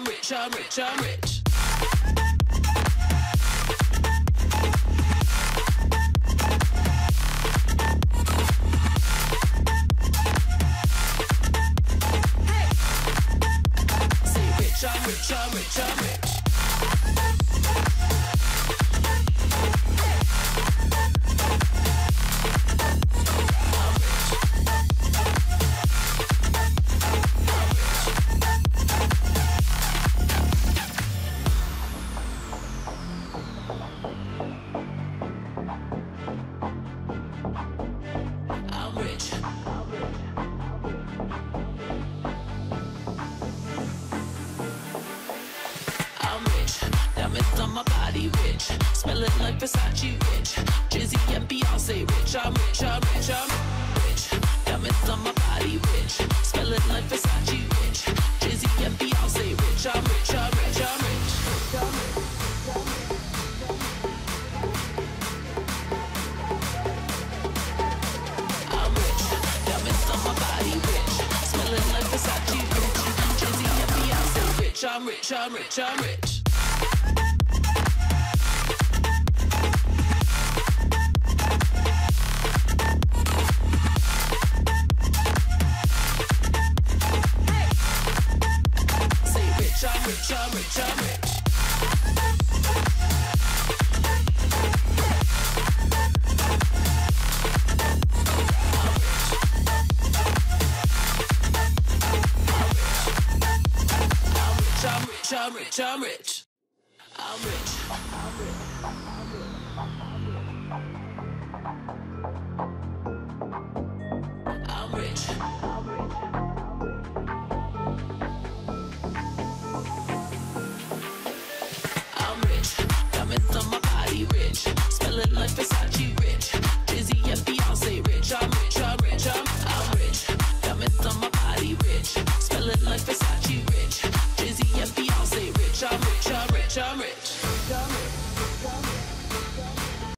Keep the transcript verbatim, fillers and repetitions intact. I'm rich, I'm rich, I'm rich. I'm rich, I'm rich. Diamonds on my body, rich. Smelling like Versace, rich. Jizzy and Beyoncé, rich. I'm rich, I'm rich, I'm rich. Diamonds on my body, rich. Smelling like Versace, rich. Jizzy and Beyoncé, rich. I'm rich, I'm rich, I'm rich. I'm rich. Diamonds on my body, rich. Smelling like Versace, rich. Jizzy and Beyoncé, rich. I'm rich, I'm rich, I'm rich. I'm rich, I'm rich. I'm rich, I'm rich, I'm rich. I'm rich, I'm rich. Like Versace, rich. Jizzy and Beyonce, rich. I'm rich, I'm rich, I'm, I'm rich. Diamonds on my body, rich. Spellin' like Versace.